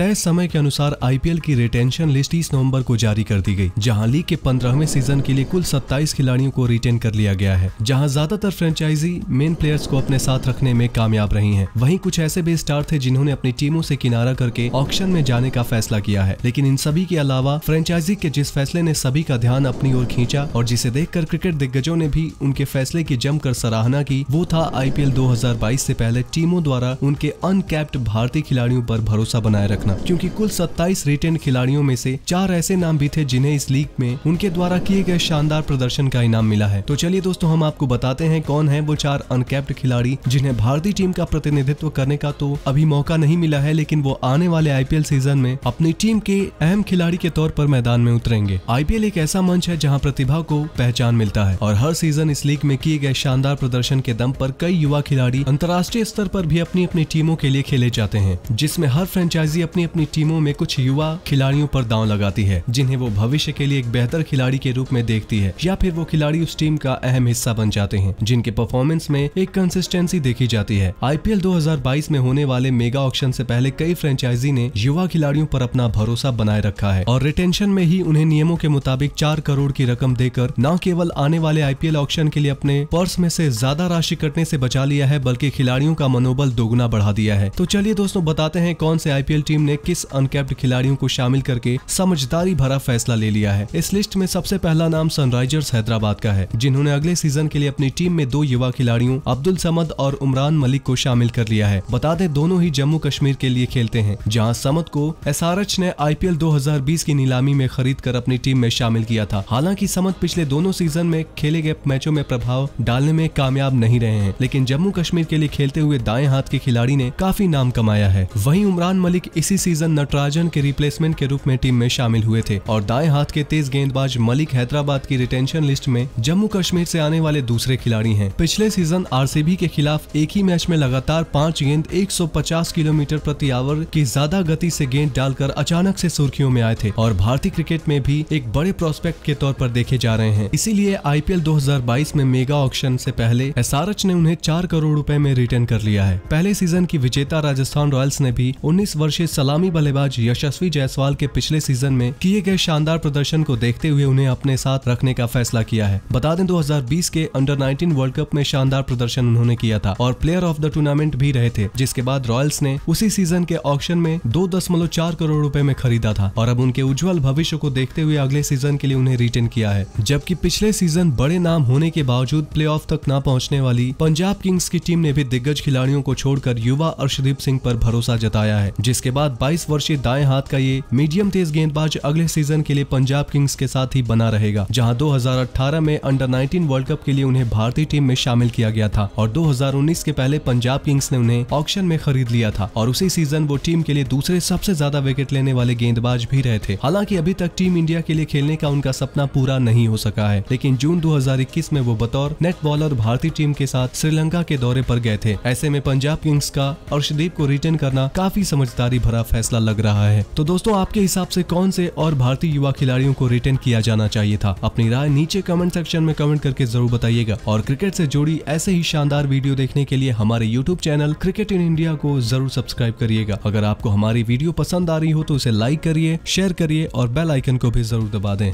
तय समय के अनुसार आईपीएल की रिटेंशन लिस्ट 30 नवंबर को जारी कर दी गई, जहां लीग के 15वें सीजन के लिए कुल 27 खिलाड़ियों को रिटेन कर लिया गया है, जहां ज्यादातर फ्रेंचाइजी मेन प्लेयर्स को अपने साथ रखने में कामयाब रही हैं। वहीं कुछ ऐसे भी स्टार थे जिन्होंने अपनी टीमों से किनारा करके ऑक्शन में जाने का फैसला किया है। लेकिन इन सभी के अलावा फ्रेंचाइजी के जिस फैसले ने सभी का ध्यान अपनी ओर खींचा और जिसे देखकर क्रिकेट दिग्गजों ने भी उनके फैसले की जमकर सराहना की, वो था आईपीएल 2022 से पहले टीमों द्वारा उनके अनकैप्ड भारतीय खिलाड़ियों पर भरोसा बनाए रखना, क्योंकि कुल 27 रिटेन खिलाड़ियों में से 4 ऐसे नाम भी थे जिन्हें इस लीग में उनके द्वारा किए गए शानदार प्रदर्शन का इनाम मिला है। तो चलिए दोस्तों, हम आपको बताते हैं कौन है वो 4 अनकैप्ड खिलाड़ी जिन्हें भारतीय टीम का प्रतिनिधित्व करने का तो अभी मौका नहीं मिला है, लेकिन वो आने वाले आईपीएल सीजन में अपनी टीम के अहम खिलाड़ी के तौर पर मैदान में उतरेंगे। आईपीएल एक ऐसा मंच है जहाँ प्रतिभा को पहचान मिलता है और हर सीजन इस लीग में किए गए शानदार प्रदर्शन के दम पर कई युवा खिलाड़ी अंतर्राष्ट्रीय स्तर पर भी अपनी अपनी टीमों के लिए खेले जाते हैं, जिसमें हर फ्रेंचाइजी अपनी अपनी टीमों में कुछ युवा खिलाड़ियों पर दांव लगाती है जिन्हें वो भविष्य के लिए एक बेहतर खिलाड़ी के रूप में देखती है, या फिर वो खिलाड़ी उस टीम का अहम हिस्सा बन जाते हैं जिनके परफॉर्मेंस में एक कंसिस्टेंसी देखी जाती है। आईपीएल 2022 में होने वाले मेगा ऑक्शन से पहले कई फ्रेंचाइजी ने युवा खिलाड़ियों पर अपना भरोसा बनाए रखा है और रिटेंशन में ही उन्हें नियमों के मुताबिक 4 करोड़ की रकम देकर न केवल आने वाले आईपीएल ऑक्शन के लिए अपने पर्स में से ज्यादा राशि कटने से बचा लिया है, बल्कि खिलाड़ियों का मनोबल दोगुना बढ़ा दिया है। तो चलिए दोस्तों, बताते हैं कौन से आईपीएल टीम ने किस अनकैप्ड खिलाड़ियों को शामिल करके समझदारी भरा फैसला ले लिया है। इस लिस्ट में सबसे पहला नाम सनराइजर्स हैदराबाद का है, जिन्होंने अगले सीजन के लिए अपनी टीम में 2 युवा खिलाड़ियों अब्दुल समद और उमरान मलिक को शामिल कर लिया है। बता दें, दोनों ही जम्मू कश्मीर के लिए खेलते हैं, जहां समद को SRH ने आईपीएल 2020 की नीलामी में खरीद कर अपनी टीम में शामिल किया था। हालांकि समद पिछले दोनों सीजन में खेले गए मैचों में प्रभाव डालने में कामयाब नहीं रहे हैं, लेकिन जम्मू कश्मीर के लिए खेलते हुए दाएं हाथ के खिलाड़ी ने काफी नाम कमाया है। वहीं उमरान मलिक इसी सीजन नटराजन के रिप्लेसमेंट के रूप में टीम में शामिल हुए थे और दाएं हाथ के तेज गेंदबाज मलिक हैदराबाद की रिटेंशन लिस्ट में जम्मू कश्मीर से आने वाले दूसरे खिलाड़ी हैं। पिछले सीजन RCB के खिलाफ एक ही मैच में लगातार 5 गेंद 150 किलोमीटर प्रति आवर की ज्यादा गति से गेंद डालकर अचानक से सुर्खियों में आए थे और भारतीय क्रिकेट में भी एक बड़े प्रोस्पेक्ट के तौर पर देखे जा रहे हैं। इसीलिए आईपीएल 2022 में मेगा ऑक्शन से पहले SRH ने उन्हें 4 करोड़ रुपए में रिटर्न कर लिया है। पहले सीजन की विजेता राजस्थान रॉयल्स ने भी 19 वर्षीय सलामी बल्लेबाज यशस्वी जायसवाल के पिछले सीजन में किए गए शानदार प्रदर्शन को देखते हुए उन्हें अपने साथ रखने का फैसला किया है। बता दें, 2020 के अंडर-19 वर्ल्ड कप में शानदार प्रदर्शन उन्होंने किया था और प्लेयर ऑफ द टूर्नामेंट भी रहे थे, जिसके बाद रॉयल्स ने उसी सीजन के ऑक्शन में 2.4 करोड़ रुपए में खरीदा था और अब उनके उज्जवल भविष्य को देखते हुए अगले सीजन के लिए उन्हें रिटेन किया है। जबकि पिछले सीजन बड़े नाम होने के बावजूद प्लेऑफ तक न पहुंचने वाली पंजाब किंग्स की टीम ने भी दिग्गज खिलाड़ियों को छोड़कर युवा अर्शदीप सिंह पर भरोसा जताया है, जिसके बाद 22 वर्षीय दाएं हाथ का ये मीडियम तेज गेंदबाज अगले सीजन के लिए पंजाब किंग्स के साथ ही बना रहेगा, जहां 2018 में अंडर-19 वर्ल्ड कप के लिए उन्हें भारतीय टीम में शामिल किया गया था और 2019 के पहले पंजाब किंग्स ने उन्हें ऑक्शन में खरीद लिया था और उसी सीजन वो टीम के लिए दूसरे सबसे ज्यादा विकेट लेने वाले गेंदबाज भी रहे थे। हालांकि अभी तक टीम इंडिया के लिए खेलने का उनका सपना पूरा नहीं हो सका है, लेकिन जून 2021 में वो बतौर नेट बॉलर भारतीय टीम के साथ श्रीलंका के दौरे पर गए थे। ऐसे में पंजाब किंग्स का अर्शदीप को रिटेन करना काफी समझदारी भरा फैसला लग रहा है। तो दोस्तों, आपके हिसाब से कौन से और भारतीय युवा खिलाड़ियों को रिटेन किया जाना चाहिए था? अपनी राय नीचे कमेंट सेक्शन में कमेंट करके जरूर बताइएगा और क्रिकेट से जुड़ी ऐसे ही शानदार वीडियो देखने के लिए हमारे YouTube channel cricket in India को जरूर सब्सक्राइब करिएगा। अगर आपको हमारी वीडियो पसंद आ रही हो तो उसे लाइक करिए, शेयर करिए और बेल आइकन को भी जरूर दबा दें।